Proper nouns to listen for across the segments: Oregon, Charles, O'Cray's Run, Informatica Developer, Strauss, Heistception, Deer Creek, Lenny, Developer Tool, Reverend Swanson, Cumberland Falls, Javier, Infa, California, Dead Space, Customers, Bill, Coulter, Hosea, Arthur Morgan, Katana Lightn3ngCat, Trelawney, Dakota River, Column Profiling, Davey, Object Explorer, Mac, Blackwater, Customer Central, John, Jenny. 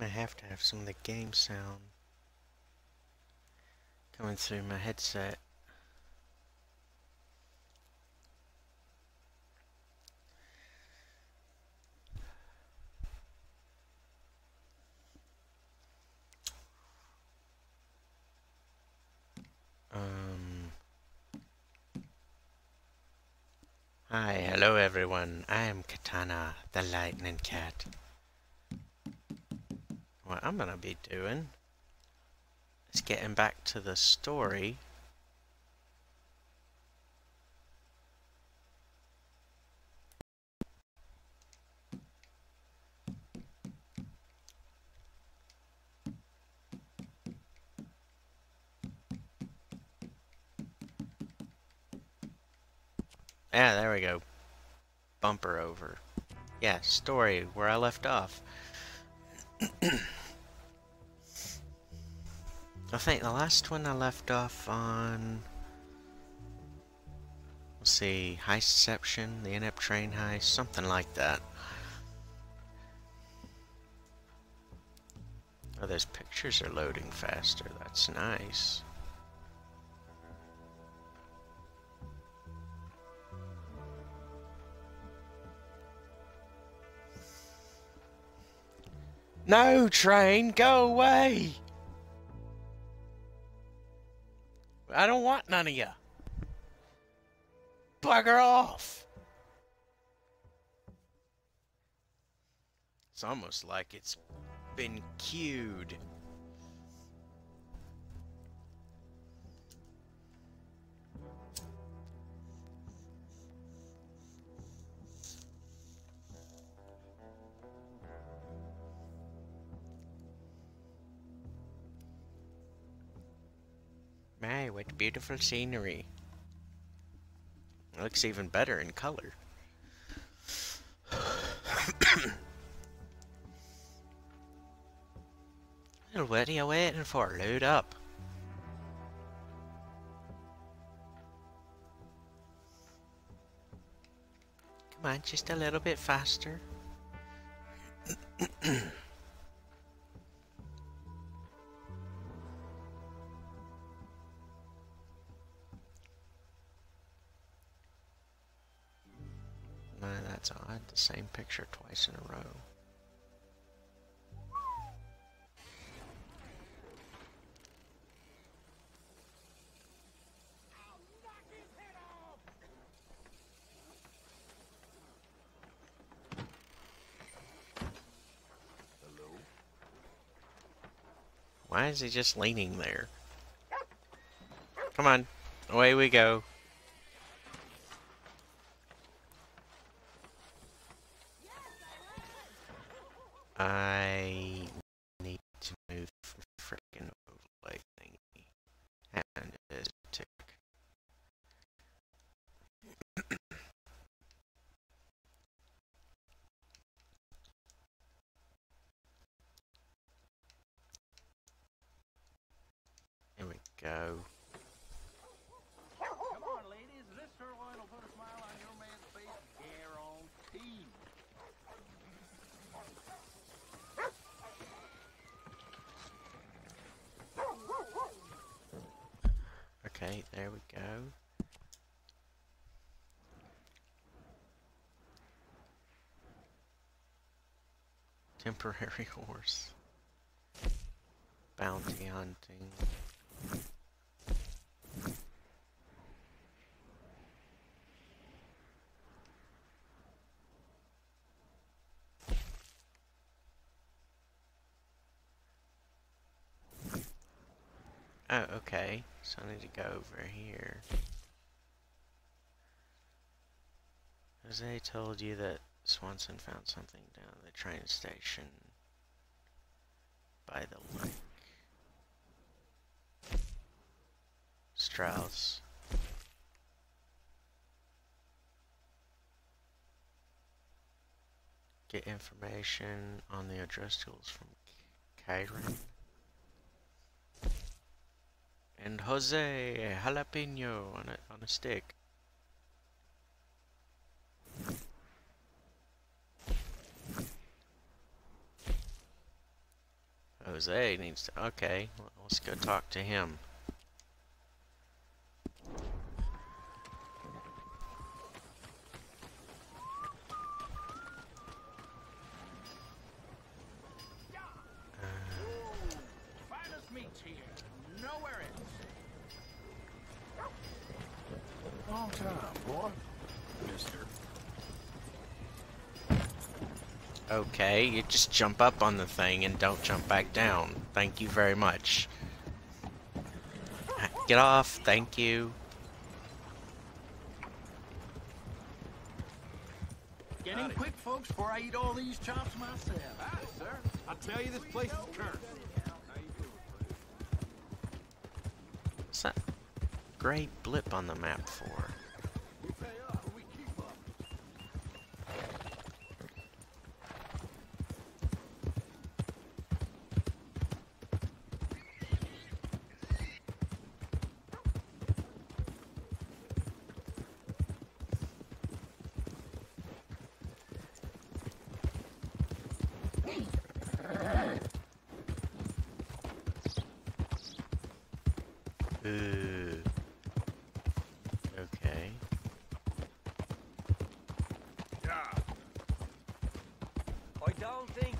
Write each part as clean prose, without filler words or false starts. I have to have some of the game sound coming through my headset. Hi, hello everyone. I am Katana, the Lightning Cat. What I'm gonna be doing is getting back to the story bumper over. Yeah, story where I left off. I think the last one I left off on, let's see, Heistception, the inept train heist, something like that. Oh, those pictures are loading faster. That's nice. No, train, go away! I don't want none of you. Bugger off! It's almost like it's been cued. Hey, what beautiful scenery. It looks even better in color. What are you waiting for? Load up. Come on, just a little bit faster. That's odd, the same picture twice in a row. Hello? Why is he just leaning there? Come on, away we go. I need to move from freaking overlay thingy. And there's a tick. There we go. Come on, ladies, this sirloin will put a smile on your man's face, guaranteed. Okay, there we go. Temporary horse. Bounty hunting. Oh, okay. So I need to go over here. Jose told you that Swanson found something down at the train station by the lake. Strauss. Get information on the address tools from Kyron. And Jose, jalapeno on a stick. Jose needs to... Okay, let's go talk to him. Okay, you just jump up on the thing and don't jump back down. Thank you very much. Get off, thank you. Getting quick, folks, before I eat all these chops myself. Aye, sir. I'll tell you, this place is cursed. What's that gray blip on the map for? Okay. Yeah. I don't think.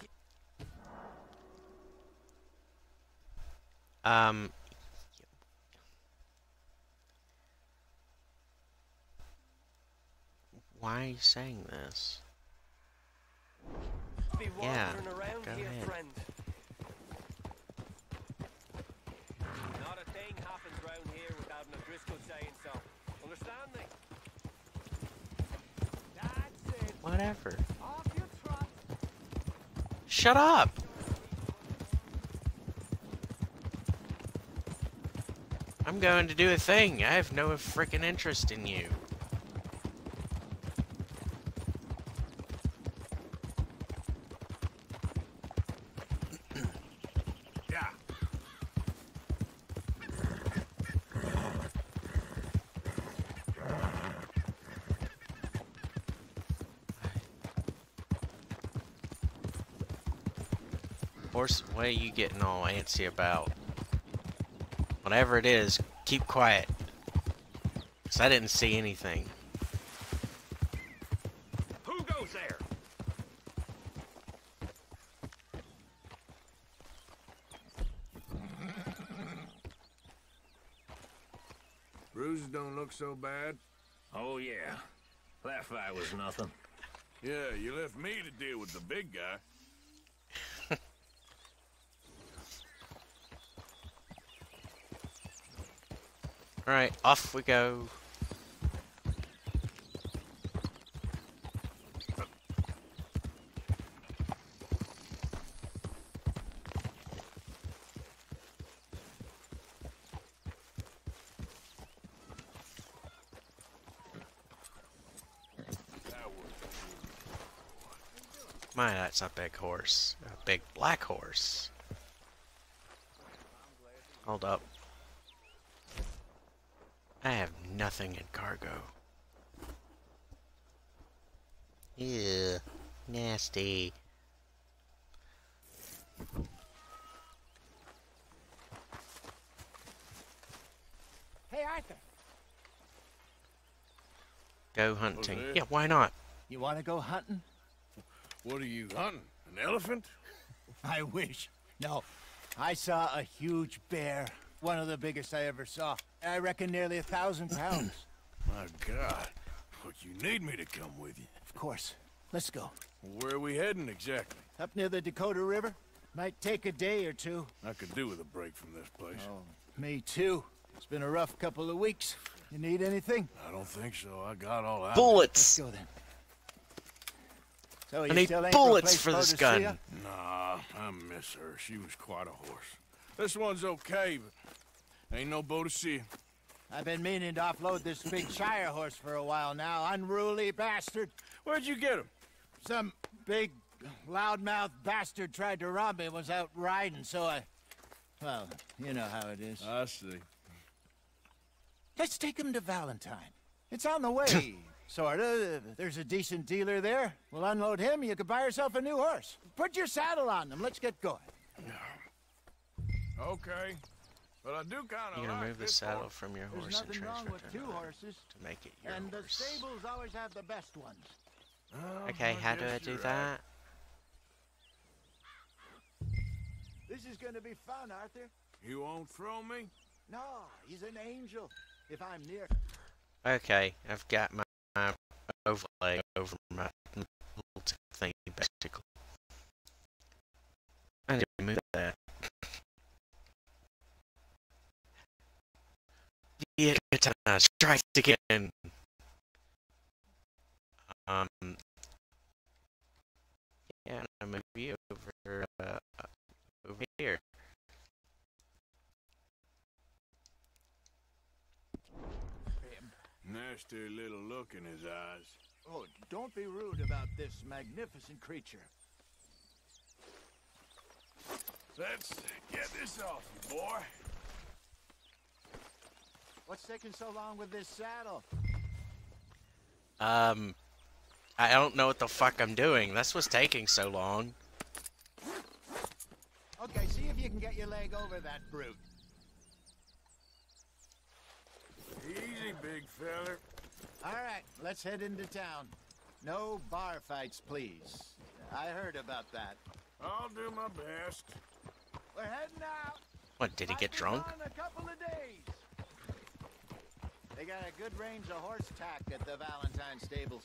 Why are you saying this? Be wandering around go here, ahead. Friend. Whatever. Shut up! I'm going to do a thing. I have no frickin' interest in you. What are you getting all antsy about? Whatever it is, keep quiet. Because I didn't see anything. Who goes there? Bruises don't look so bad. Oh, yeah. That fight was nothing. Yeah, you left me to deal with the big guy. Alright, off we go. My, that's a big horse. A big black horse. Hold up. I have nothing in cargo. Ew, nasty. Hey, Arthur. Go hunting. Okay. Yeah, why not? You want to go hunting? What are you hunting? An elephant? I wish. No, I saw a huge bear. One of the biggest I ever saw. I reckon nearly 1,000 pounds. My God. But you need me to come with you. Of course. Let's go. Where are we heading exactly? Up near the Dakota River. Might take a day or two. I could do with a break from this place. Oh, me too. It's been a rough couple of weeks. You need anything? I don't think so. I got all out. Bullets! Let's go then. So I need bullets for this gun. Nah, I miss her. She was quite a horse. This one's okay, but ain't no bow to see. I've been meaning to offload this big shire horse for a while now. Unruly bastard. Where'd you get him? Some big loudmouth bastard tried to rob me. Was out riding, so I... Well, you know how it is. I see. Let's take him to Valentine. It's on the way, sorta. There's a decent dealer there. We'll unload him. You could buy yourself a new horse. Put your saddle on him. Let's get going. Okay. But I do kind of. You like remove the saddle horse. From your horse and transfer to two horses to make it your and horse. And the stables always have the best ones. Okay, how do I do that? This is going to be fun, Arthur. You won't throw me? No, he's an angel. If I'm near. Okay, I've got my, overlay over my little thingy basically. I need to remove that. Yeah, Katana strikes again. Yeah, I'm gonna be over over here. Nasty little look in his eyes. Oh, don't be rude about this magnificent creature. Let's get this off, boy. What's taking so long with this saddle? I don't know what the fuck I'm doing. That's what's taking so long. Okay, see if you can get your leg over that brute. Easy, big feller. All right, let's head into town. No bar fights, please. I heard about that. I'll do my best. We're heading out. What, did he get drunk? A couple of days. They got a good range of horse tack at the Valentine stables.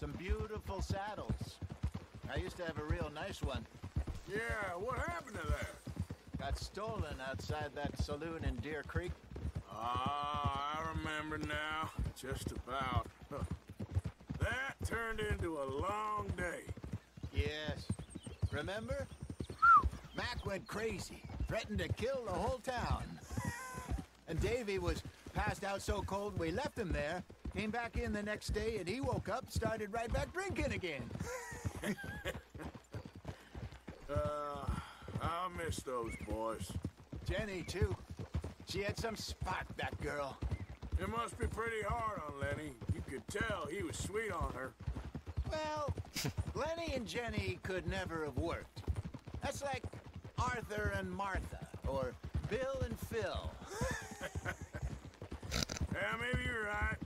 Some beautiful saddles. I used to have a real nice one. Yeah, what happened to that? Got stolen outside that saloon in Deer Creek. Ah, I remember now. Just about. That turned into a long day. Yes. Remember? Mac went crazy. Threatened to kill the whole town. And Davey was passed out so cold we left him there, came back in the next day, and he woke up, started right back drinking again. I miss those boys. Jenny, too. She had some spot, that girl. It must be pretty hard on Lenny. You could tell he was sweet on her. Well, Lenny and Jenny could never have worked. That's like Arthur and Martha, or Bill and Phil. Yeah, maybe you're right.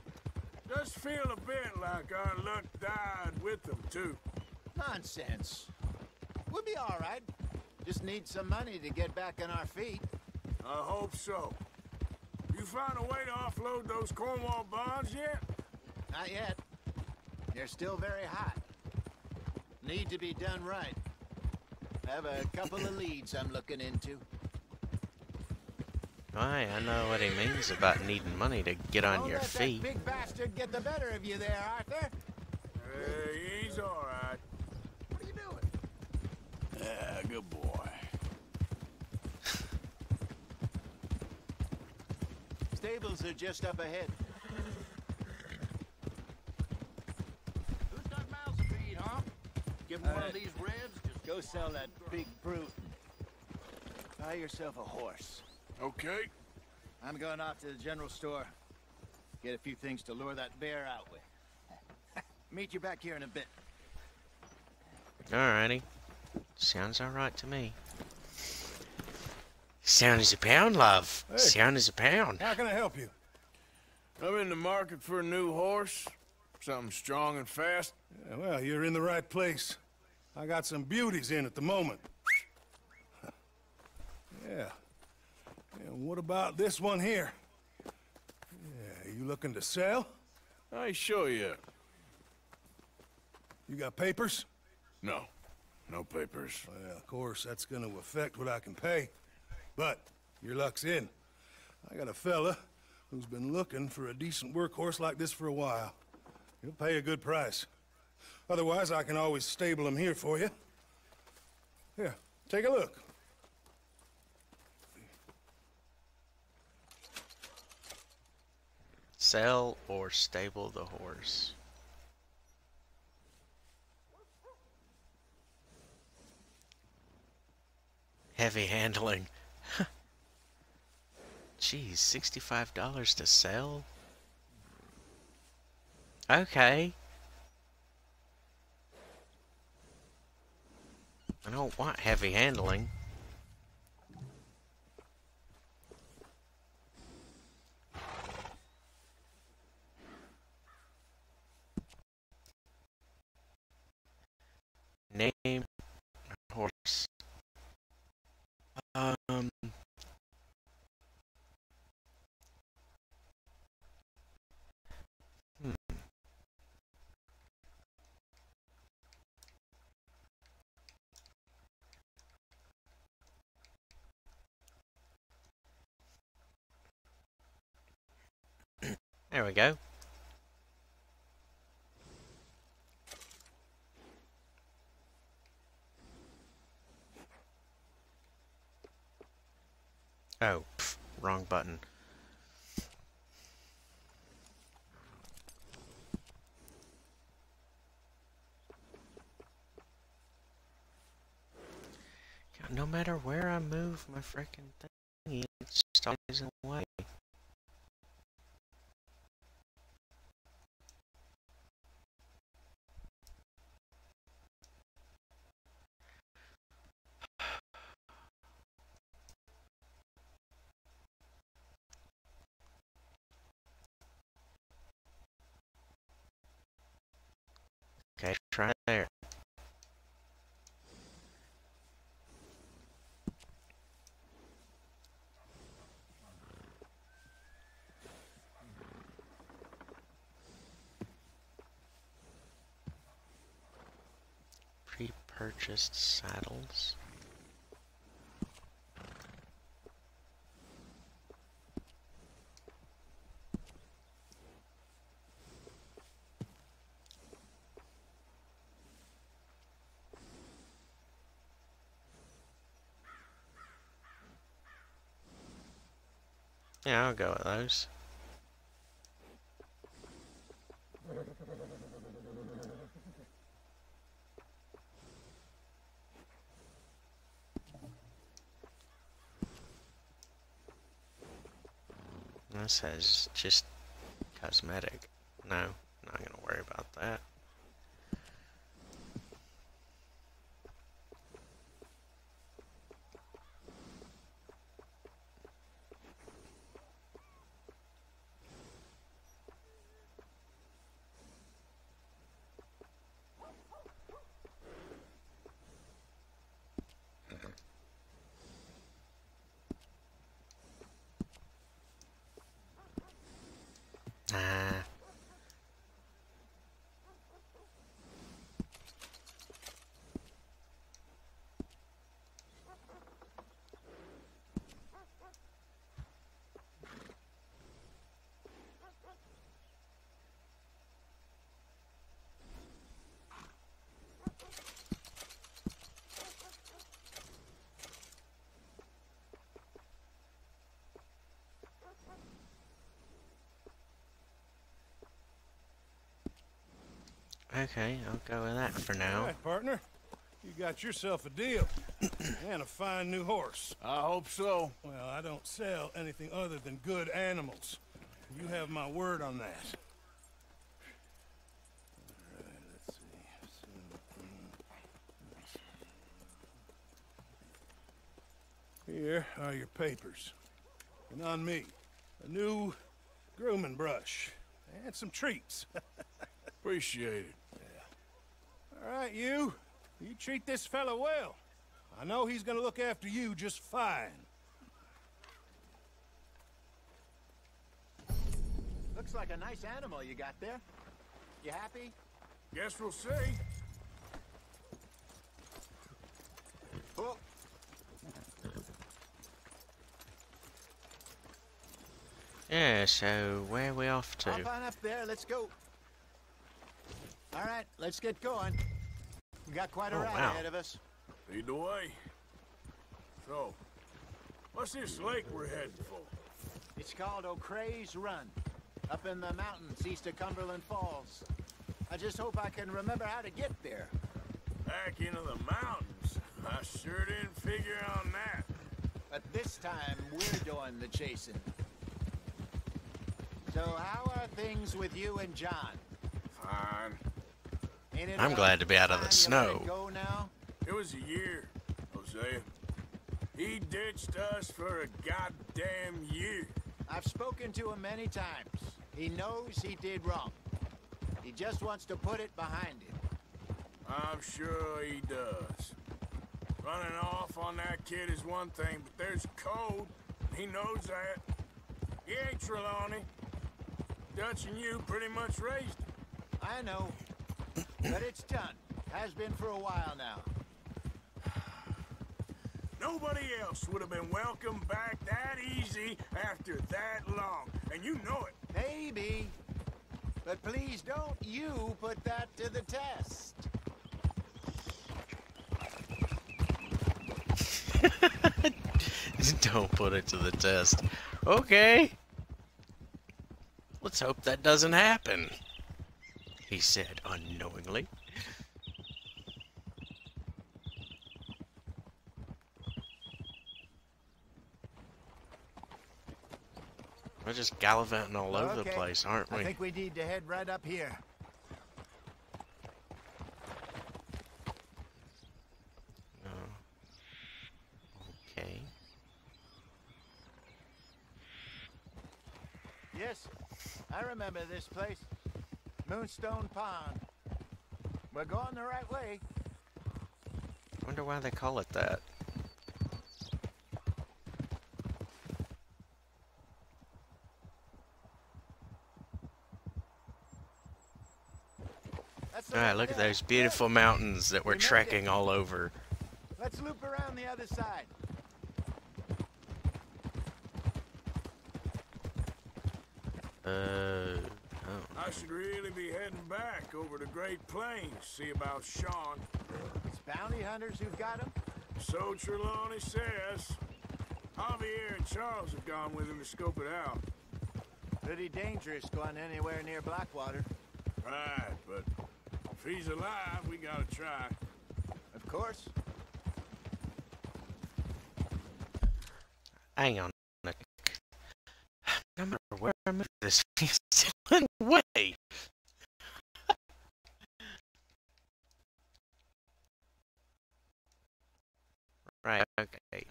Does feel a bit like our luck died with them, too. Nonsense. We'll be all right. Just need some money to get back on our feet. I hope so. You found a way to offload those Cornwall bonds yet? Not yet. They're still very hot. Need to be done right. I have a couple of leads I'm looking into. Why, I know what he means about needing money to get on your feet. Don't let that big bastard get the better of you there, Arthur. Hey, he's all right. What are you doing? Yeah, good boy. Stables are just up ahead. Who's got mouths to feed, huh? Give him one of these ribs. Just go sell that big brute. Buy yourself a horse. Okay. I'm going off to the general store. Get a few things to lure that bear out with. Meet you back here in a bit. Alrighty. Sounds alright to me. Sound is a pound, love. Hey. Sound is a pound. How can I help you? I'm in the market for a new horse. Something strong and fast. Yeah, well, you're in the right place. I got some beauties in at the moment. Yeah. And what about this one here? Yeah, you looking to sell? I show you. You got papers? No. No papers. Well, of course, that's going to affect what I can pay. But your luck's in. I got a fella who's been looking for a decent workhorse like this for a while. He'll pay a good price. Otherwise, I can always stable him here for you. Here, take a look. Sell or stable the horse. Heavy handling. Geez, $65 to sell? Okay. I don't want heavy handling. name horse. There we go. Oh, pff, wrong button. God, no matter where I move my frickin' thing, it's just always in the way. Okay, try there. Pre-purchased saddles. Yeah, I'll go with those. That says just cosmetic. No, not gonna worry about that. Okay, I'll go with that for now. All right, partner. You got yourself a deal. And a fine new horse. I hope so. Well, I don't sell anything other than good animals. You have my word on that. All right, let's see. Here are your papers. And on me, a new grooming brush. And some treats. Appreciate it. Yeah. All right, you treat this fella well. I know he's gonna look after you just fine. Looks like a nice animal you got there. You happy? Guess we'll see. Oh. Yeah, so where are we off to? Hop on up there, let's go. All right, let's get going. We got quite a ride ahead of us. Lead the way. So, what's this lake we're heading for? It's called O'Cray's Run, up in the mountains east of Cumberland Falls. I just hope I can remember how to get there. Back into the mountains? I sure didn't figure on that. But this time, we're doing the chasing. So how are things with you and John? Fine. I'm glad to be out of the snow. Go now? It was a year, Hosea. He ditched us for a goddamn year. I've spoken to him many times. He knows he did wrong. He just wants to put it behind him. I'm sure he does. Running off on that kid is one thing, but there's code, and he knows that. Yeah, Trelawney. Dutch and you pretty much raised him. I know, but it's done. Has been for a while now. Nobody else would have been welcomed back that easy after that long, and you know it. Maybe, but please don't you put that to the test. Don't put it to the test. Okay. Let's hope that doesn't happen, he said unknowingly. We're just gallivanting all over the place, aren't we? I think we need to head right up here. No. Okay. Yes, I remember this place. Moonstone Pond. We're going the right way. I wonder why they call it that. Alright, look at those beautiful mountains that we're trekking all over. Let's loop around the other side. I should really be heading back over to Great Plains, see about Sean. It's bounty hunters who've got him? So Trelawney says. Javier and Charles have gone with him to scope it out. Pretty dangerous going anywhere near Blackwater. Right, but if he's alive, we gotta try. Of course. Hang on a tick. No matter where I move this, he's still in the way. Right, okay.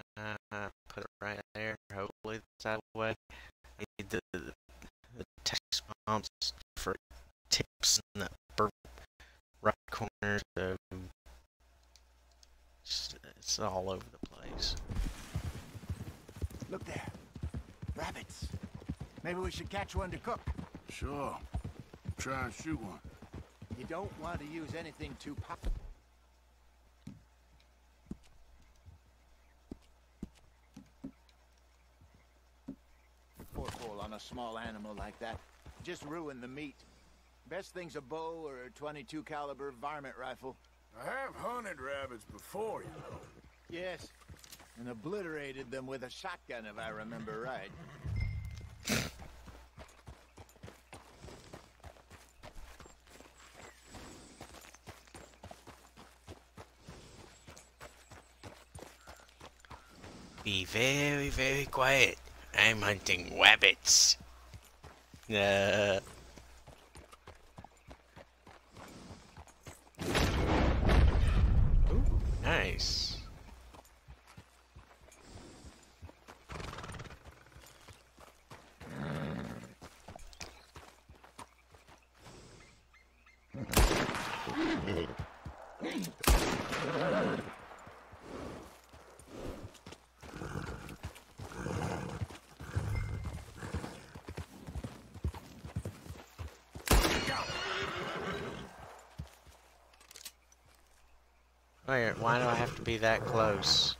Put it right there. Hopefully that's out of the way. I need the text prompts for tips and that burp. Right corner, so it's all over the place. Look there, rabbits. Maybe we should catch one to cook. Sure, try and shoot one. You don't want to use anything too powerful. Forkful on a small animal like that just ruin the meat. Best thing's a bow or a 22 caliber varmint rifle. I have hunted rabbits before, you know. Yes, and obliterated them with a shotgun, if I remember right. Be very, very quiet. I'm hunting rabbits. Nice. Why do I have to be that close?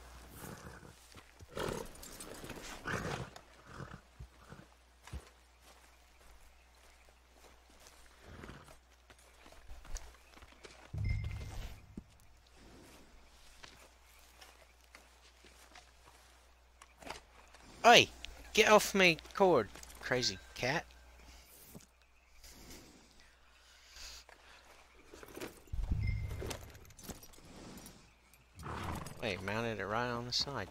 Oi! Get off me cord, crazy cat. Mounted it right on the side.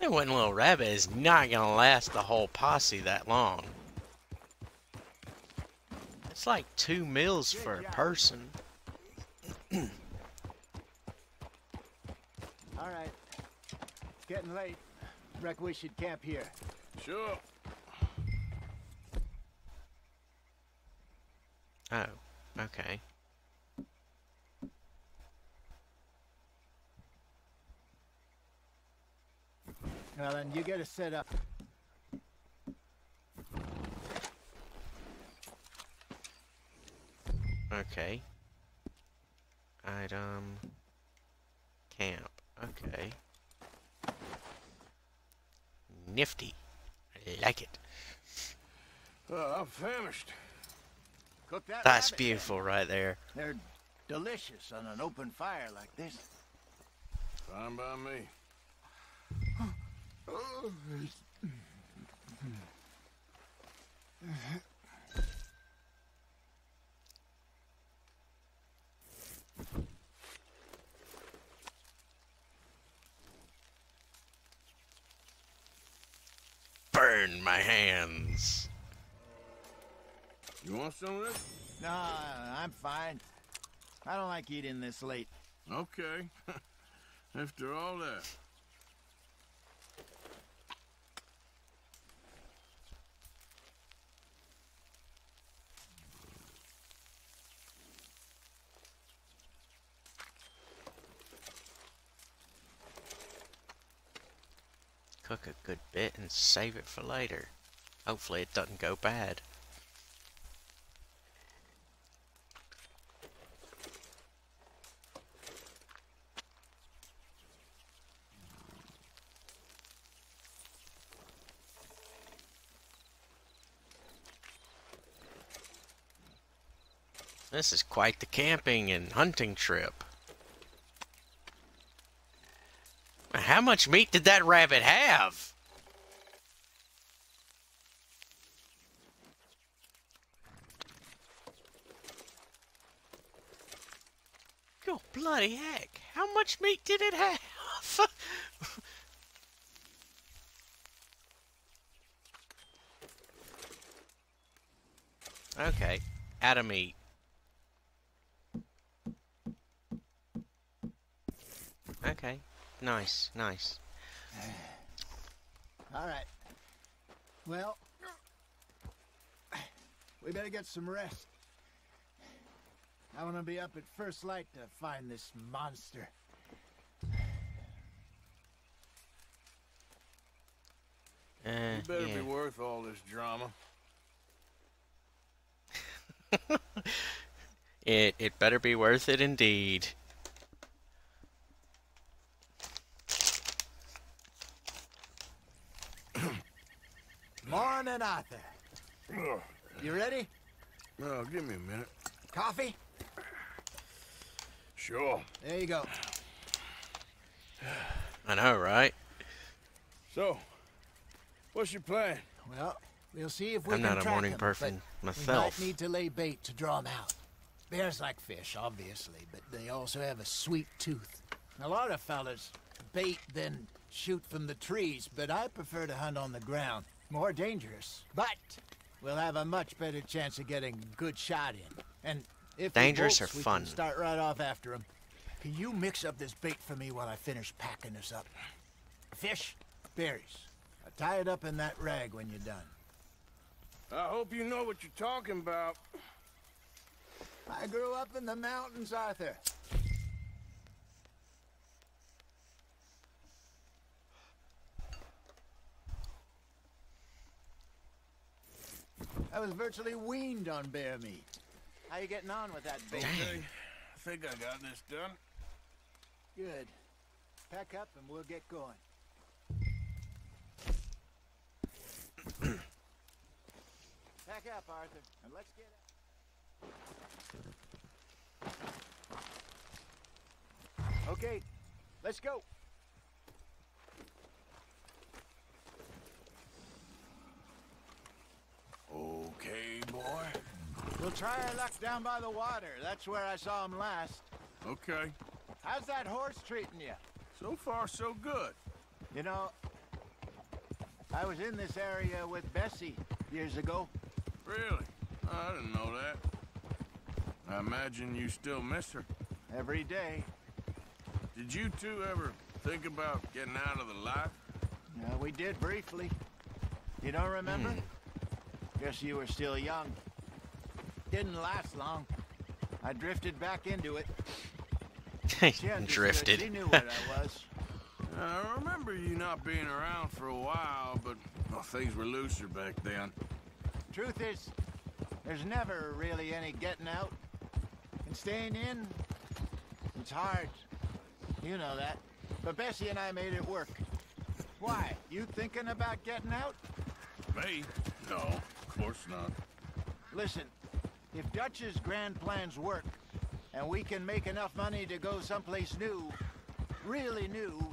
That one little rabbit is not gonna last the whole posse that long. It's like 2 meals for a person. All right, it's getting late. Reckon we should camp here. Sure. Oh. Okay. Now then, you get it set up. Okay. Item. Camp. Okay. Nifty. I like it. Oh, I'm famished. Cook that. That's rabbit. Beautiful right there. They're delicious on an open fire like this. Fine by me. Burn my hands. You want some of this? No, I'm fine. I don't like eating this late. Okay. After all that. Cook a good bit and save it for later. Hopefully it doesn't go bad. This is quite the camping and hunting trip. How much meat did that rabbit have? Good bloody heck. How much meat did it have? Okay, out of meat. Okay. Nice, nice. All right. Well, we better get some rest. I want to be up at first light to find this monster. You better be worth all this drama. It better be worth it indeed. Morning, Arthur. You ready? No, give me a minute. Coffee? Sure. There you go. I know, right? So, what's your plan? Well, we'll see if we can track them. I'm not a morning person myself. We might need to lay bait to draw them out. Bears like fish, obviously, but they also have a sweet tooth. A lot of fellas bait then shoot from the trees, but I prefer to hunt on the ground. More dangerous, but we'll have a much better chance of getting a good shot in. And if dangerous are fun, start right off after them. Can you mix up this bait for me while I finish packing this up? Fish, berries. I'll tie it up in that rag when you're done. I hope you know what you're talking about. I grew up in the mountains, Arthur. I was virtually weaned on bear meat. How you getting on with that bait? Okay. I think I got this done. Good. Pack up and we'll get going. Pack up, Arthur, and let's get it. Okay, let's go. Okay, boy. We'll try our luck down by the water. That's where I saw him last. Okay. How's that horse treating you? So far, so good. You know, I was in this area with Bessie years ago. Really? I didn't know that. I imagine you still miss her. Every day. Did you two ever think about getting out of the life? Yeah, we did briefly. You don't remember? Guess you were still young. Didn't last long. I drifted back into it. Drifted. She knew what I was. I remember you not being around for a while, but well, things were looser back then. Truth is, there's never really any getting out. And staying in, it's hard. You know that. But Bessie and I made it work. Why? You thinking about getting out? Me? No, of course not. Listen, if Dutch's grand plans work, and we can make enough money to go someplace new, really new,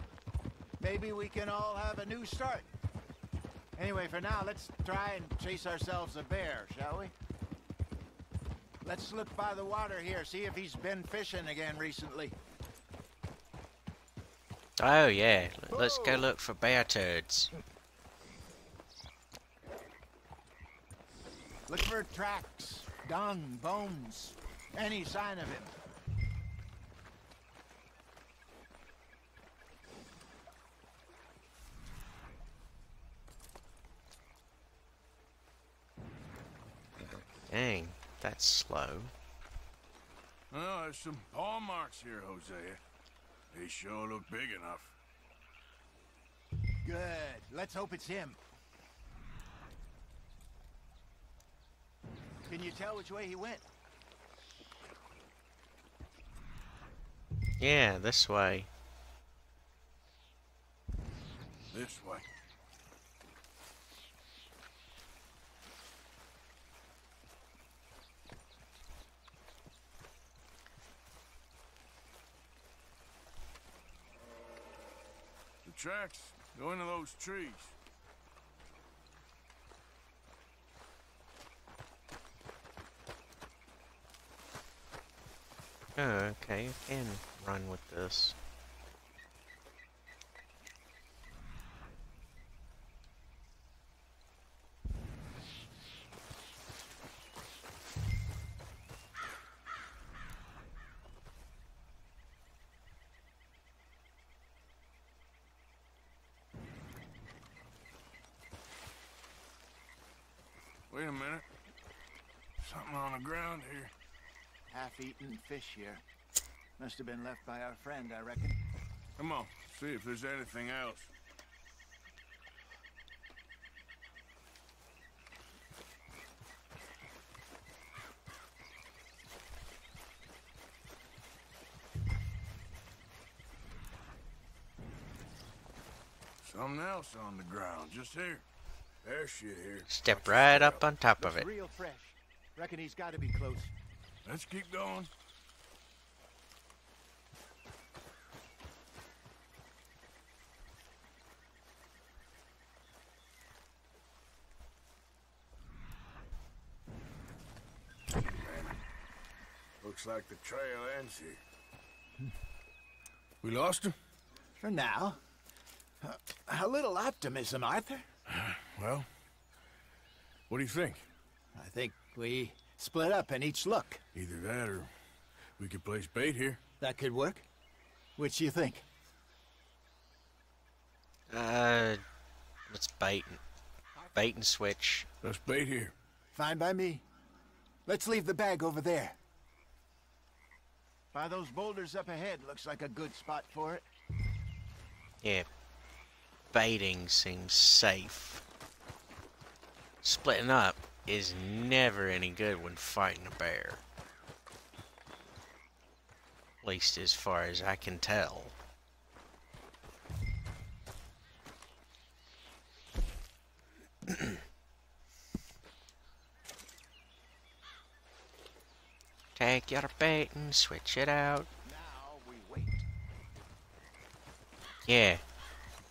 maybe we can all have a new start. Anyway, for now, let's try and chase ourselves a bear, shall we? Let's slip by the water here, see if he's been fishing again recently. Oh, yeah. Let's go look for bear turds. Look for tracks, dung, bones, any sign of him. Dang, that's slow. Well, there's some paw marks here, Hosea. They sure look big enough. Good. Let's hope it's him. Can you tell which way he went? Yeah, this way. This way. The tracks go into those trees. Oh, okay, I can run with this. Wait a minute. Something on the ground here. Half-eaten fish here. Must have been left by our friend, I reckon. Come on, see if there's anything else. Something else on the ground, just here. There she is. Step right up on top of it. Real fresh. Reckon he's got to be close. Let's keep going. Looks like the trail ends here. We lost him? For now. A little optimism, Arthur. Well, what do you think? I think we split up and each look. Either that or we could place bait here. That could work. Which do you think? Let's bait. Bait and switch. Let's bait here. Fine by me. Let's leave the bag over there. By those boulders up ahead, looks like a good spot for it. Yeah. Baiting seems safe. Splitting up is never any good when fighting a bear. At least as far as I can tell. Take your bait and switch it out. Now we wait. Yeah.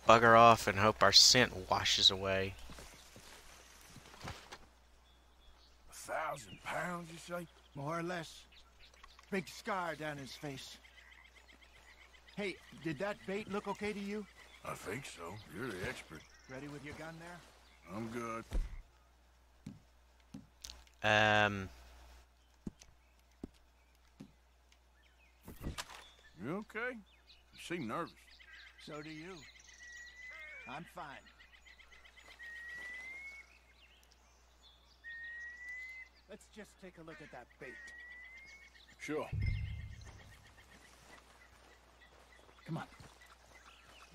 Bugger off and hope our scent washes away. 1,000 pounds, you say? More or less. Big scar down his face. Hey, did that bait look okay to you? I think so. You're the expert. Ready with your gun there? I'm good. You okay? You seem nervous. So do you. I'm fine. Let's just take a look at that bait. Sure. Come on.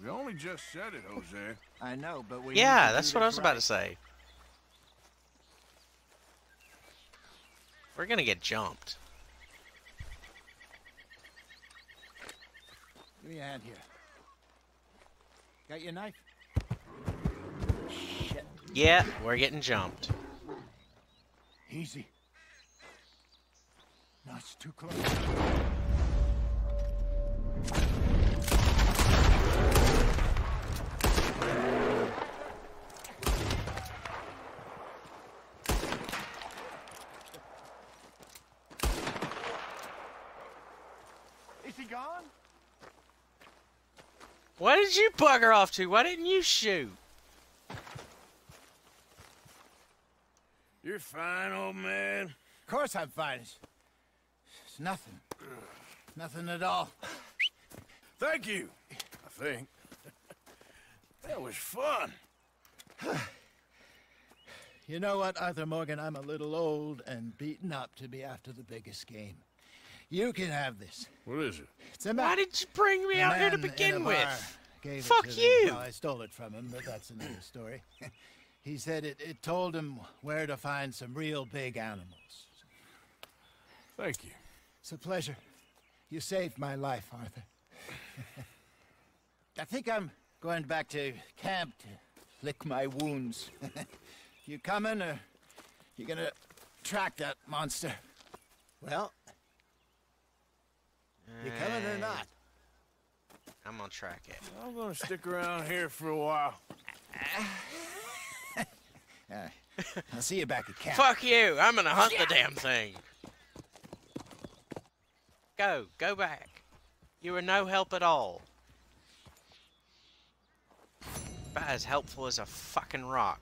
We only just said it, Jose. I know, but we... Yeah, that's what I was about to say. We're gonna get jumped. Give me a hand here. Got your knife? Shit. Yeah, we're getting jumped. Easy. No, it's too close. Is he gone? What did you bugger off to? Why didn't you shoot? You're fine, old man. Of course I'm fine. It's nothing. Nothing at all. Thank you, I think. That was fun. You know what, Arthur Morgan? I'm a little old and beaten up to be after the biggest game. You can have this. What is it? It's a map. Why did you bring me out here to begin with? Fuck you! I stole it from him, but that's another story. He said it told him where to find some real big animals. Thank you. It's a pleasure. You saved my life, Arthur. I think I'm going back to camp to lick my wounds. You coming, or you gonna track that monster? Well, you coming or not? I'm gonna track it. I'm gonna stick around here for a while. I'll see you back at camp. Fuck you! I'm gonna hunt the damn thing. Go, go back. You were no help at all. About as helpful as a fucking rock.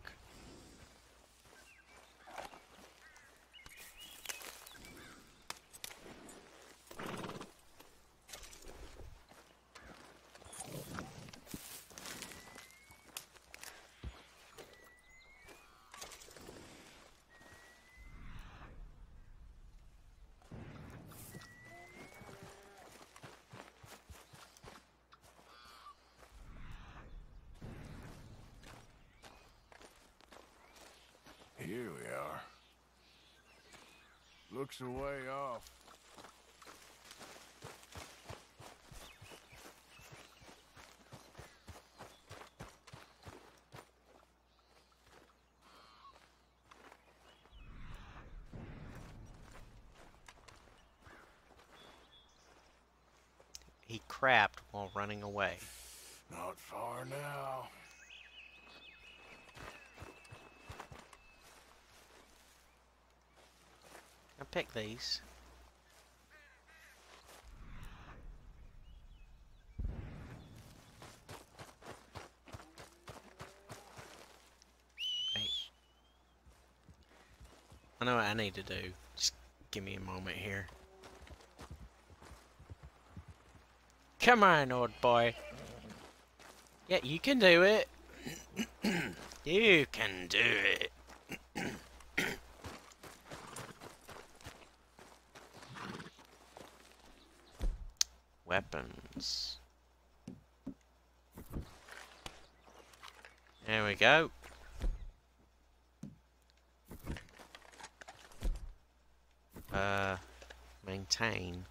Here we are. Looks a way off. He crapped while running away. Not far now. Pick these. Hey. I know what I need to do. Just give me a moment here. Come on, old boy. Yeah, you can do it. You can do it. Weapons. There we go. Maintain.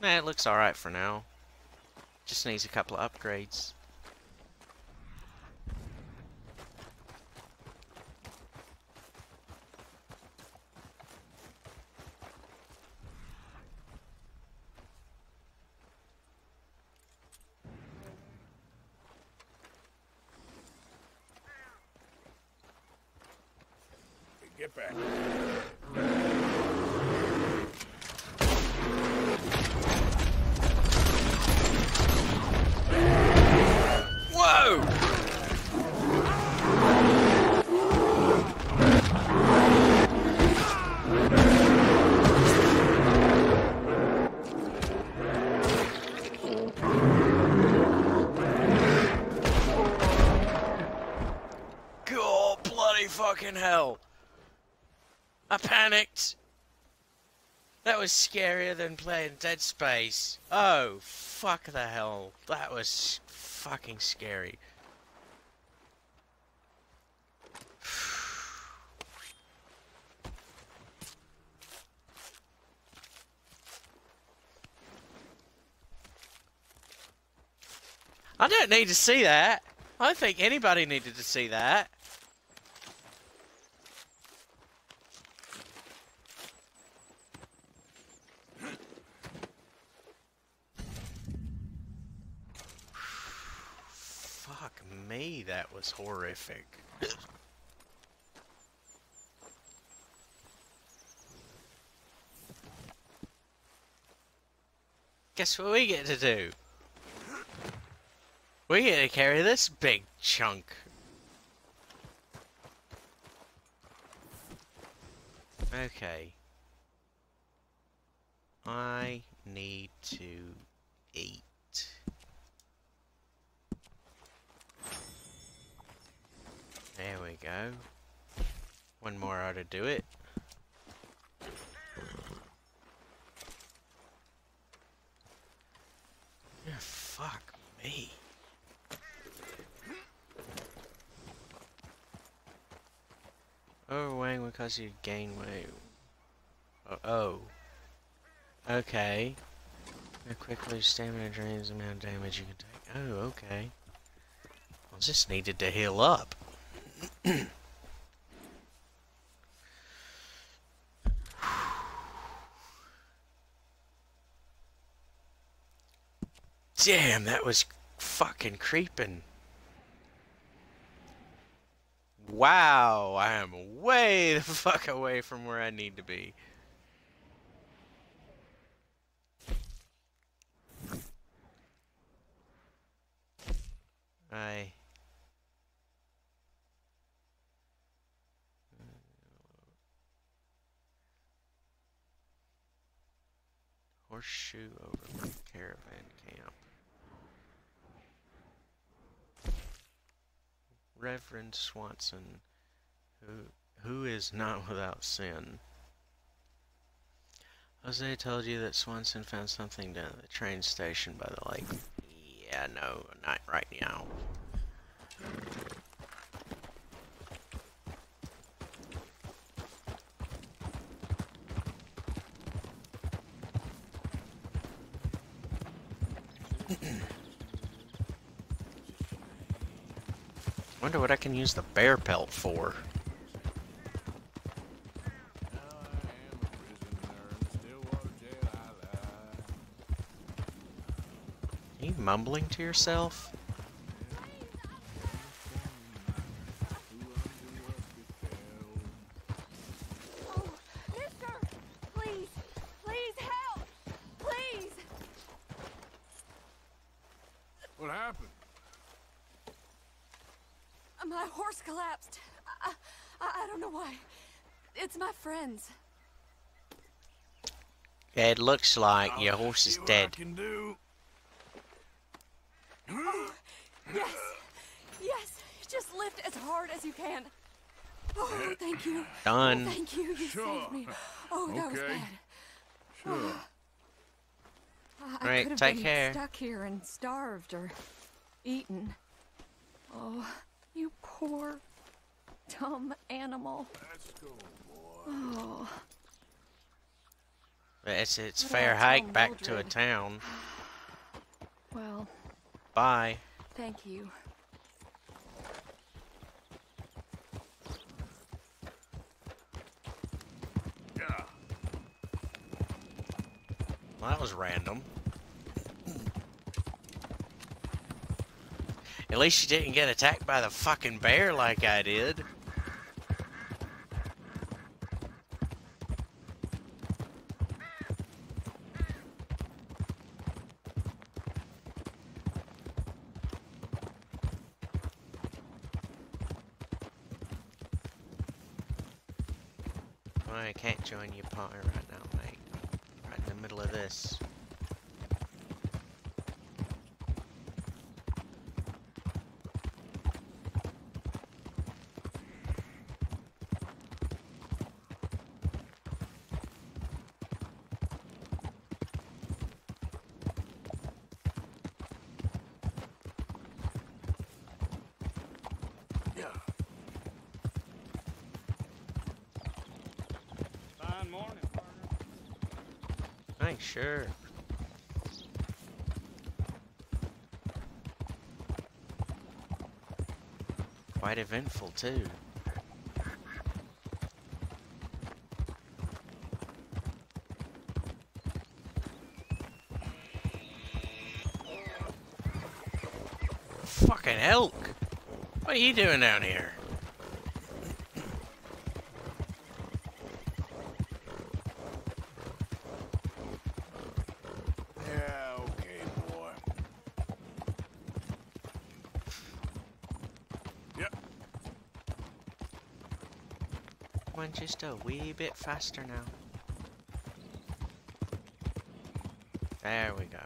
Nah, it looks alright for now. Just needs a couple of upgrades. Get back. Whoa! God, bloody fucking hell. I panicked. That was scarier than playing Dead Space. Oh, fuck the hell. That was fucking scary. I don't need to see that. I don't think anybody needed to see that. Fuck me, that was horrific. Guess what we get to do? We get to carry this big chunk. Okay. I need to eat. There we go. One more ought to do it. Oh, fuck me. Overweight because you gain weight. Oh. Okay. A quick lose stamina drains the amount of damage you can take. Oh, okay. I just needed to heal up. Damn, that was fucking creeping. Wow, I am way the fuck away from where I need to be. Horseshoe over caravan camp. Reverend Swanson, who is not without sin. Hosea told you that Swanson found something down at the train station by the lake. Yeah, no, not right now. Wonder what I can use the bear pelt for. Are you mumbling to yourself? It looks like your horse is dead. Oh, yes, yes, just lift as hard as you can. Oh, thank you. Done. Oh, thank you, you saved me. Oh, that was bad. Sure. I right, could have take been care. Stuck here and starved or eaten. Oh, you poor, dumb animal. Let's go, boy. Oh. It's fair hike back to a town. Well. Bye. Thank you. Yeah. Well, that was random. At least you didn't get attacked by the fucking bear like I did. I can't join your party right now, mate. Right in the middle of this. make sure. Quite eventful too. Fucking elk! What are you doing down here? Just a wee bit faster now. There we go.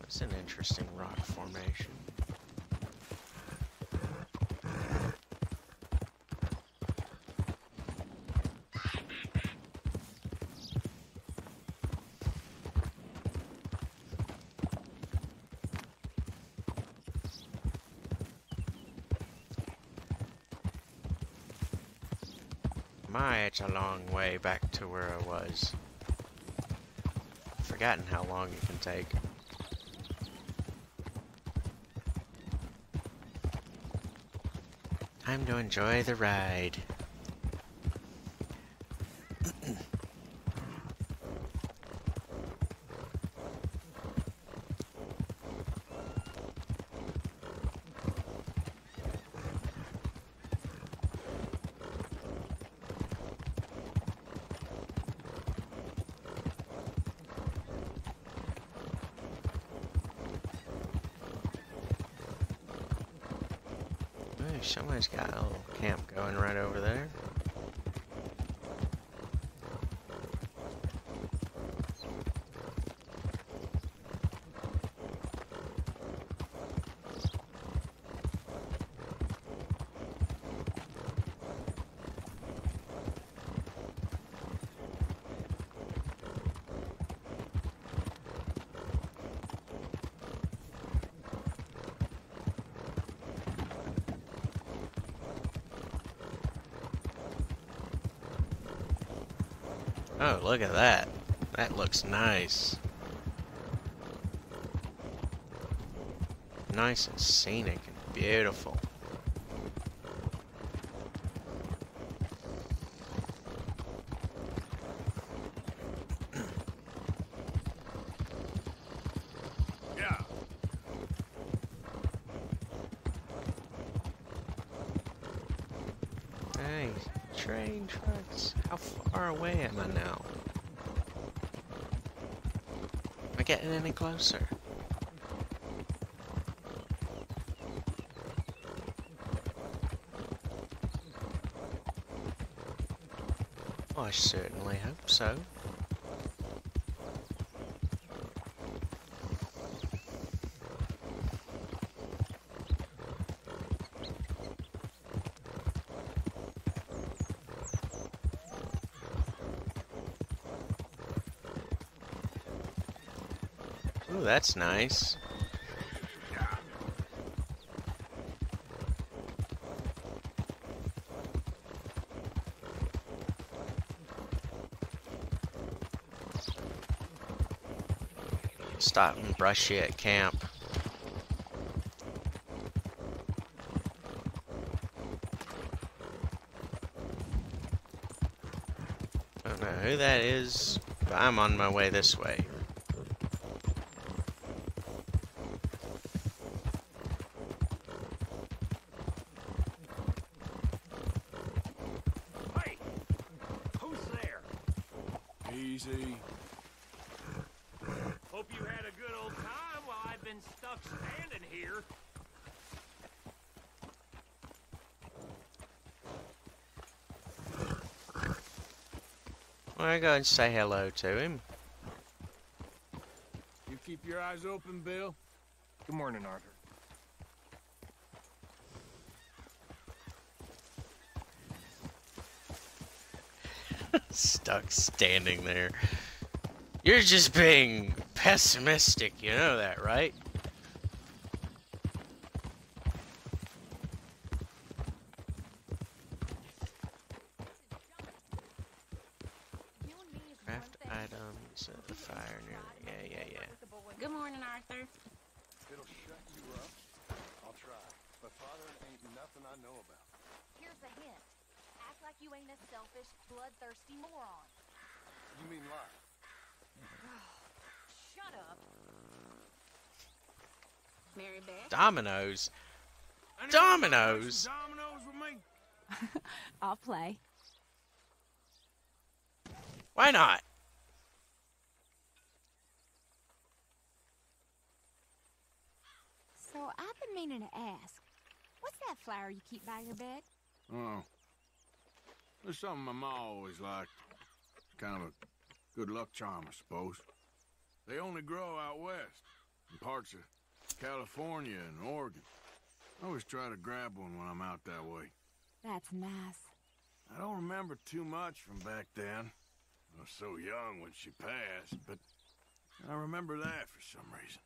That's an interesting rock formation. It's a long way back to where I was. I've forgotten how long it can take. Time to enjoy the ride. Somebody's got a little camp going right over there. Oh, look at that. That looks nice. Nice and scenic and beautiful. Any closer? Well, I certainly hope so. That's nice. Stop and brush you at camp. I don't know who that is, but I'm on my way this way. Go and say hello to him. You keep your eyes open, Bill. Good morning, Arthur. Stuck standing there. You're just being pessimistic, you know that, right? ain't nothing I know about. Here's a hint. Act like you ain't a selfish, bloodthirsty moron. You mean lie? Shut up. Mary Beth. Dominoes. Dominoes. Dominoes with me. I'll play. Why not? So I've been meaning to ask, what's that flower you keep by your bed? Oh, there's something my ma always liked. It's kind of a good luck charm, I suppose. They only grow out west, in parts of California and Oregon. I always try to grab one when I'm out that way. That's nice. I don't remember too much from back then. I was so young when she passed, but I remember that for some reason.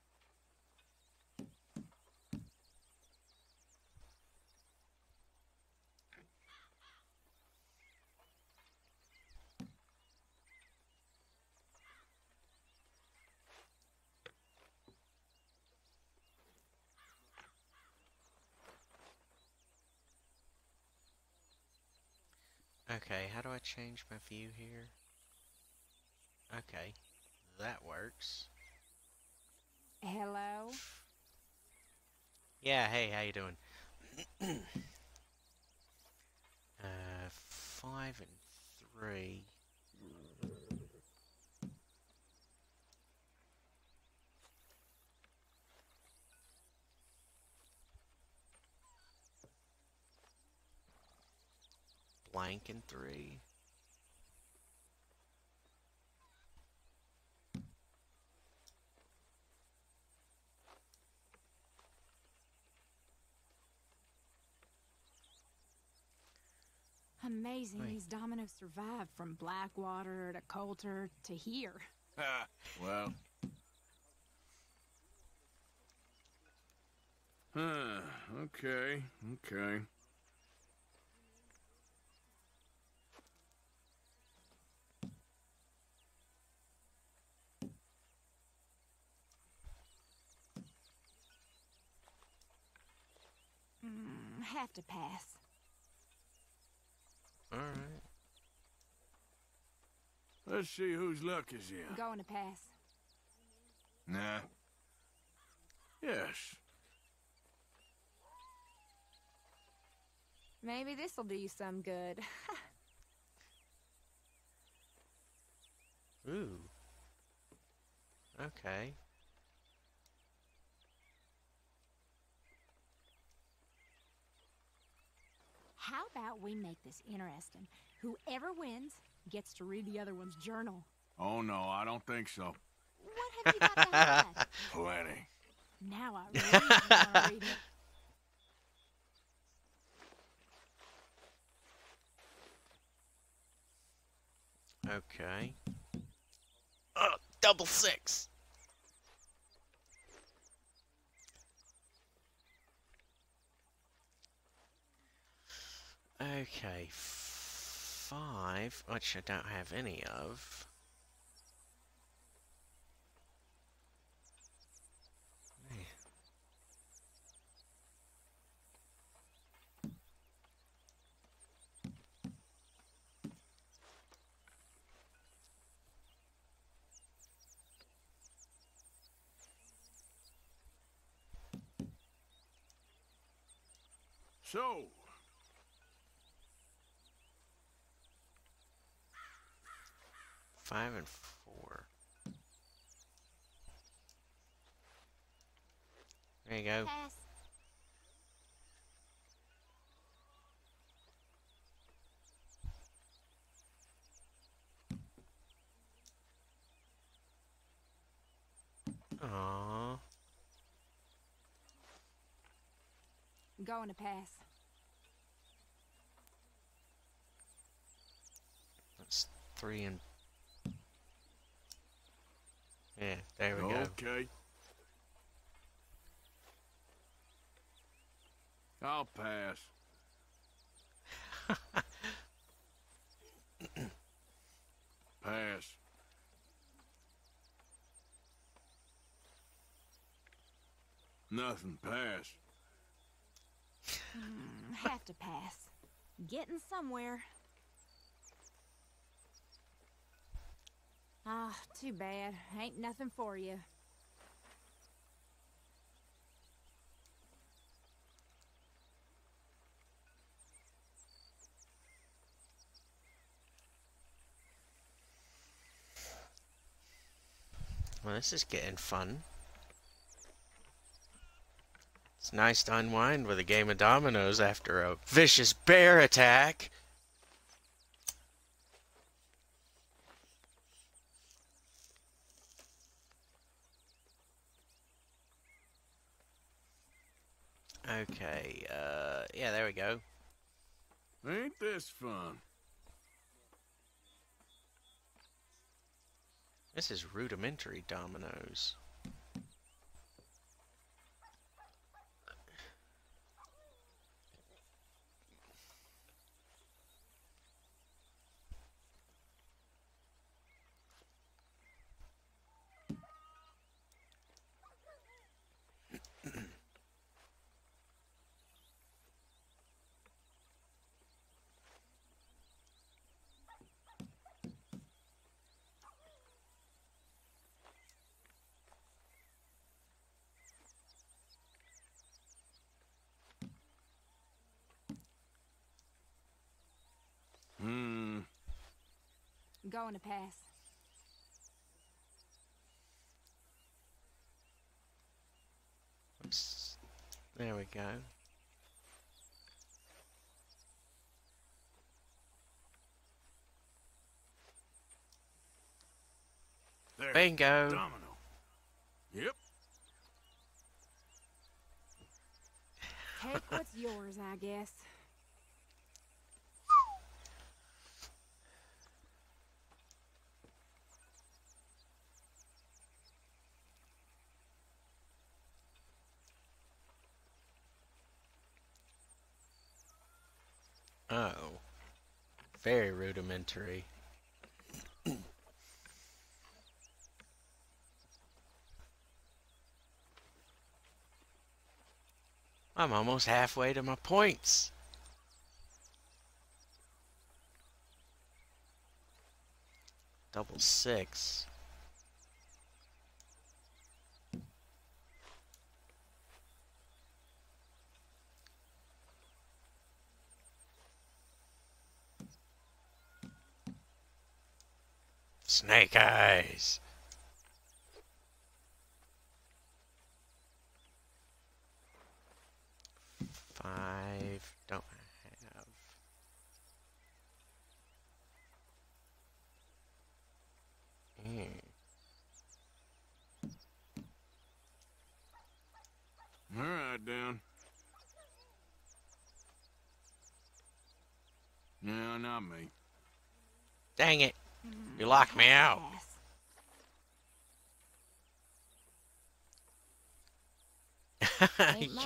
Okay, how do I change my view here? Okay, that works. Hello? Yeah, hey, how you doing? 5 and 3. Blank and 3. Amazing. Wait. These dominoes survived from Blackwater to Coulter to here. Well. Huh. Okay. Okay. Have to pass. All right. Let's see whose luck is in. I'm going to pass. Nah. Yes. Maybe this'll do you some good. Ooh. Okay. How about we make this interesting? Whoever wins gets to read the other one's journal. Oh, no, I don't think so. What have you got to hide? Plenty. Now I really want to read it. Okay. Oh, double 6. Okay, 5, which I don't have any of. Hey. So... Five and 4. There you go. Pass. Aww. I'm going to pass. That's 3 and... Yeah, there we go. Okay. I'll pass. Pass. Nothing, pass. Have to pass. Getting somewhere. Ah, too bad. Ain't nothing for you. Well, this is getting fun. It's nice to unwind with a game of dominoes after a vicious bear attack. Okay, yeah, there we go. Ain't this fun? This is rudimentary dominoes. Going to pass. Oops. There we go. There. Bingo. Domino. Yep. Take what's yours, I guess. Oh, very rudimentary. I'm almost halfway to my points. Double six. Snake eyes. Five. Don't have. All right, down. No, not me. Dang it. You locked me out.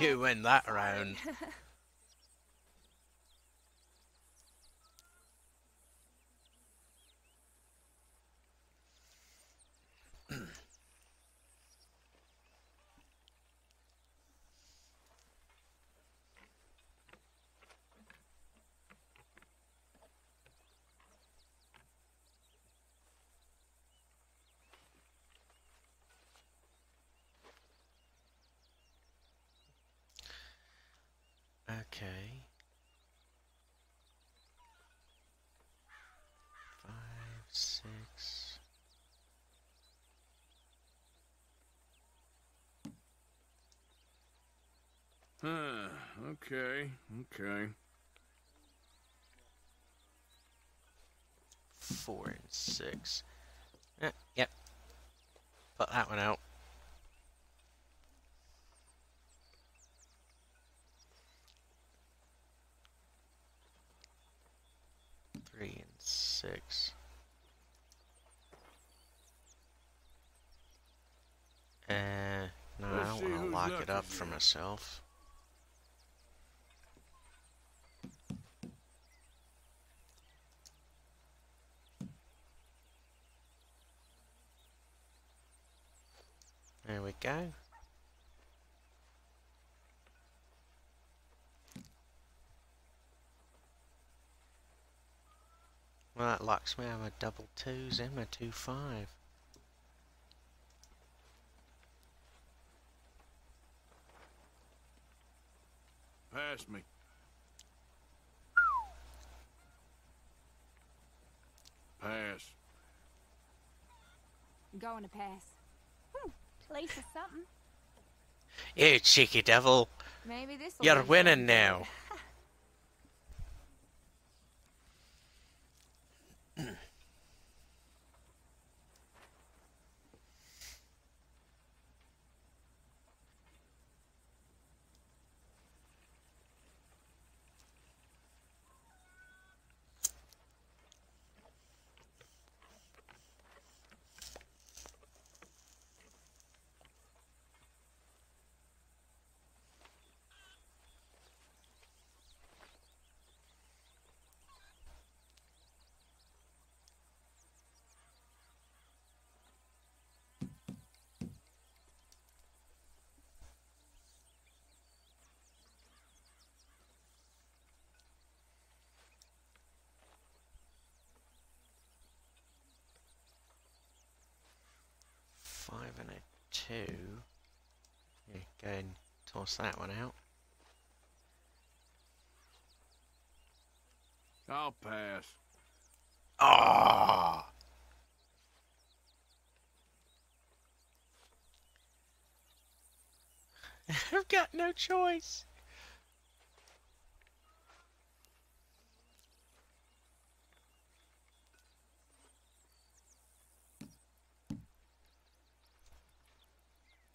You win that round. Okay. 5, 6. Okay. 4 and 6. Yep. Put that one out. Six. No, I don't want to lock it up for myself. There we go. Well, that locks me out of my double twos and my 2-5. Pass me. Pass. I'm going to pass. Whew, place is something. You cheeky devil. Maybe this you're winning now. Two. Yeah, go and toss that one out. I'll pass. Ah! Oh! I've got no choice.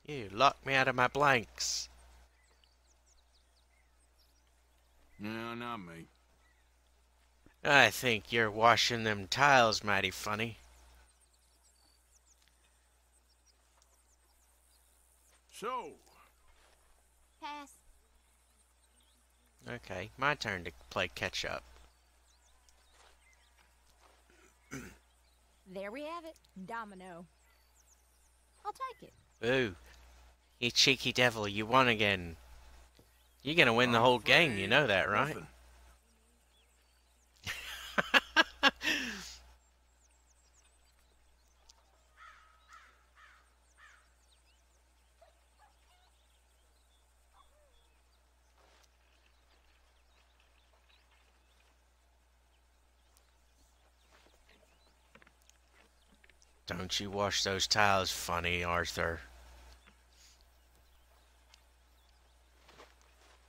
You locked me out of my blanks. No, not me. I think you're washing them tiles mighty funny. So. Pass. Okay, my turn to play catch up. There we have it. Domino. I'll take it. Boo. You cheeky devil, you won again. You're gonna win the whole game, you know that, right? Don't you wash those tiles funny, Arthur.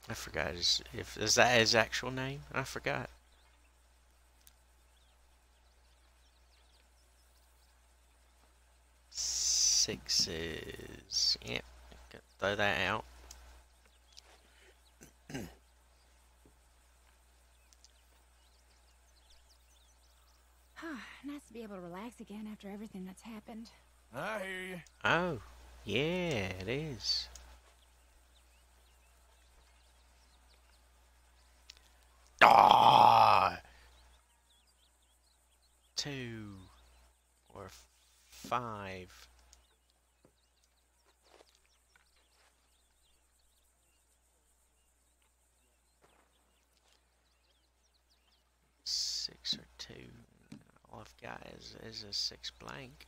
I forgot if is that his actual name? I forgot. Sixes. Yep. Throw that out. Nice to be able to relax again after everything that's happened. I hear you. Oh, yeah, it is. Ah! 2 or 5. I've got is a 6 blank.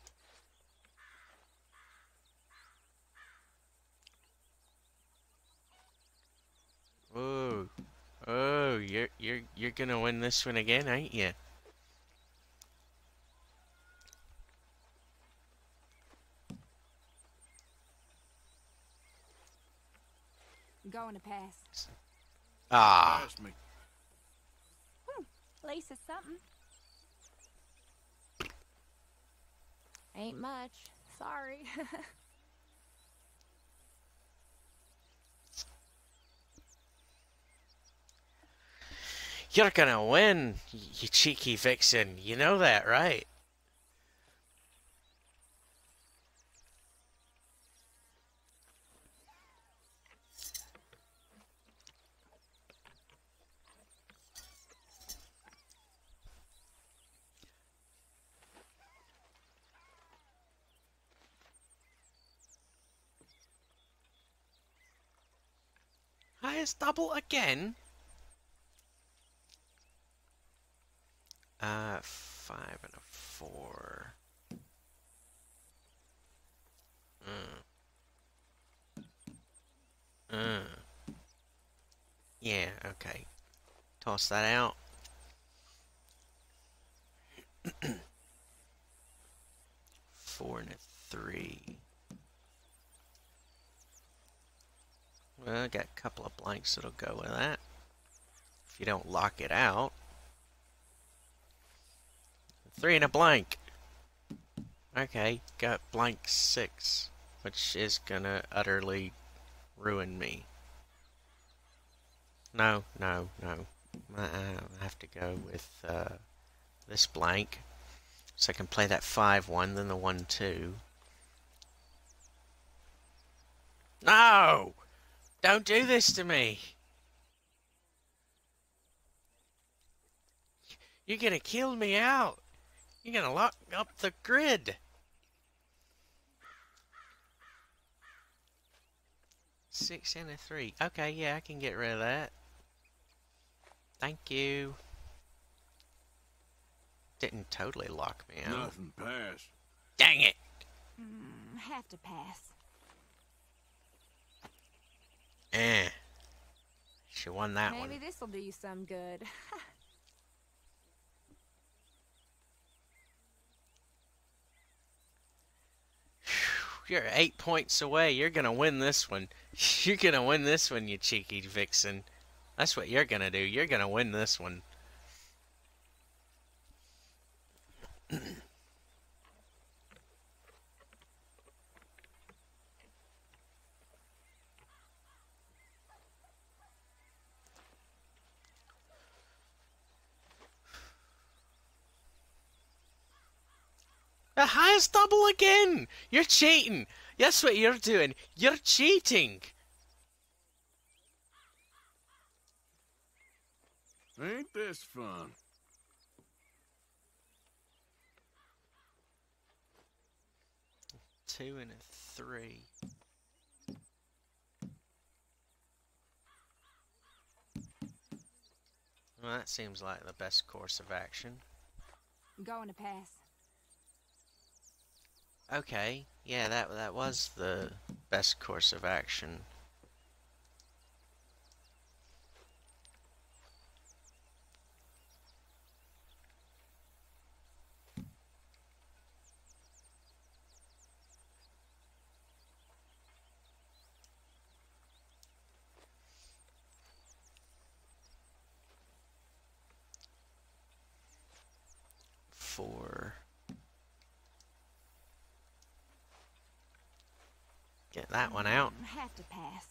Oh, oh, you're gonna win this one again, ain't you? Going to pass. Ah. Pass me. At least it's something. Ain't much. Sorry. You're gonna win, you cheeky vixen. You know that, right? Double again. 5 and a 4. Yeah, okay. Toss that out. Four and a 3. Well, I got a couple of blanks that'll go with that. If you don't lock it out. 3 and a blank. Okay, got blank 6, which is gonna utterly ruin me. No, no, no. I have to go with this blank. So I can play that 5-1, then the 1-2. No! Don't do this to me! You're gonna kill me out! You're gonna lock up the grid! Six and a 3. Okay, yeah, I can get rid of that. Thank you. Didn't totally lock me out. Nothing passed. Dang it! Have to pass. Eh. She won that one. Maybe this'll do you some good. You're 8 points away. You're gonna win this one. You're gonna win this one, you cheeky vixen. That's what you're gonna do. You're gonna win this one. The highest double again! You're cheating! That's what you're doing! You're cheating! Ain't this fun? Two and a 3. Well, that seems like the best course of action. I'm going to pass. Okay, yeah, that was the best course of action. Get that one out. Have to pass.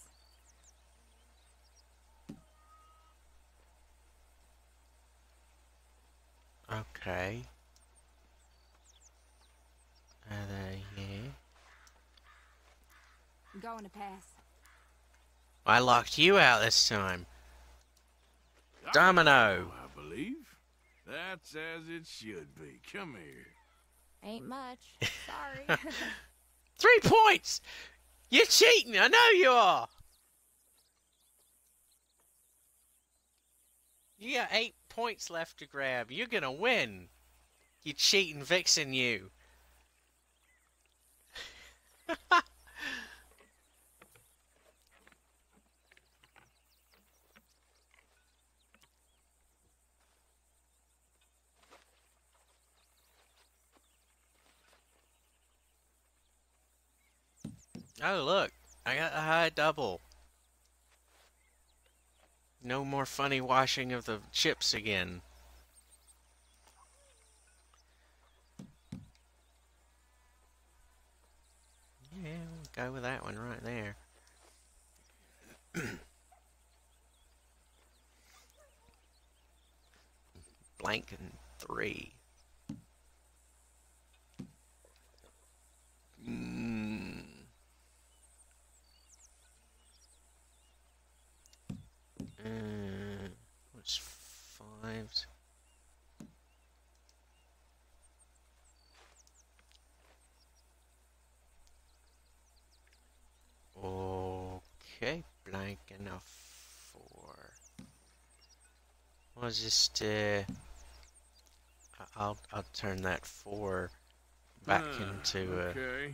Okay. Yeah. I'm going to pass. I locked you out this time. Domino. I believe that's as it should be. Come here. Ain't much. Sorry. 3 points. You're cheating! I know you are! You got 8 points left to grab. You're gonna win! You cheating vixen, you! Oh, look, I got a high double. No more funny washing of the chips again. Yeah, we'll go with that one right there. Blank and 3. What's 5s? Okay, blank and a 4. I'll just I'll turn that 4 back into okay.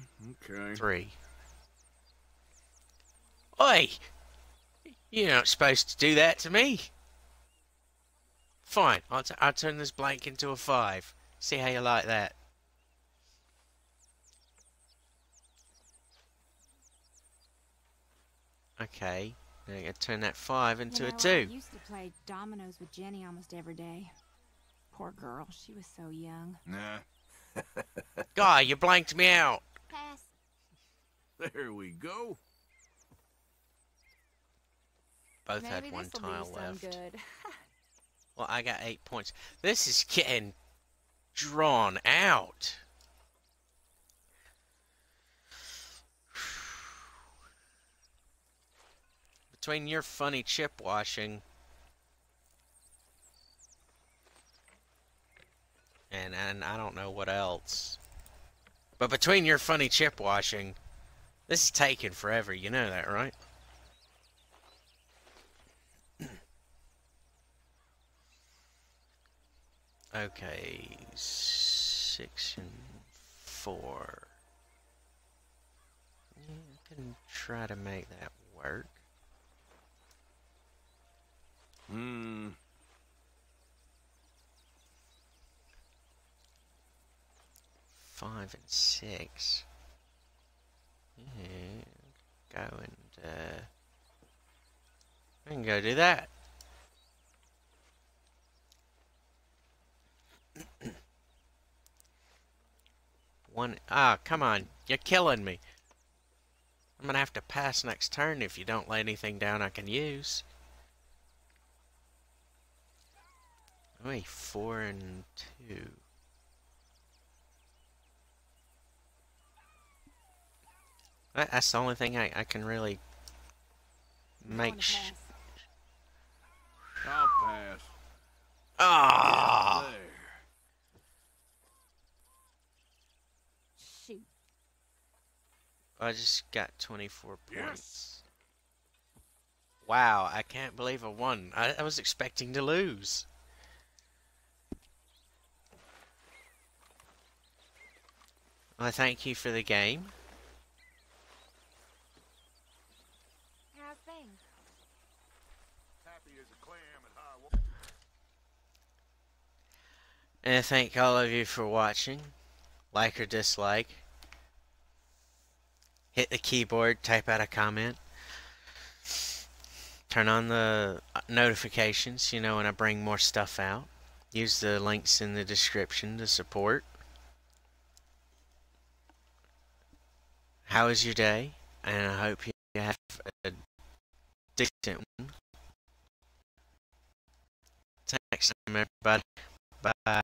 Okay. 3. Oi! You're not supposed to do that to me. Fine, I'll turn this blank into a 5. See how you like that. Okay, now I'm going to turn that 5 into a 2. I used to play dominoes with Jenny almost every day. Poor girl, she was so young. Nah. Guy, you blanked me out. Pass. There we go. Both had one tile left. Good. Well, I got 8 points. This is getting drawn out. Between your funny chip washing and I don't know what else, but between your funny chip washing, this is taking forever. You know that, right? Okay, section 4. Yeah, I can try to make that work. Hmm. Five and 6. Yeah, go and we can go do that. One. Ah, come on! You're killing me. I'm gonna have to pass next turn if you don't lay anything down I can use. Wait, 4 and 2. That's the only thing I can really make. I'll pass. Ah. Shoot. I just got 24 points. Yes. Wow! I can't believe I won. I was expecting to lose. I thank you for the game. How's things? Happy as a clam and high water. And I thank all of you for watching. Like or dislike. Hit the keyboard, type out a comment. Turn on the notifications, you know, when I bring more stuff out. Use the links in the description to support. How is your day? And I hope you have a decent one. Till next time, everybody. Bye.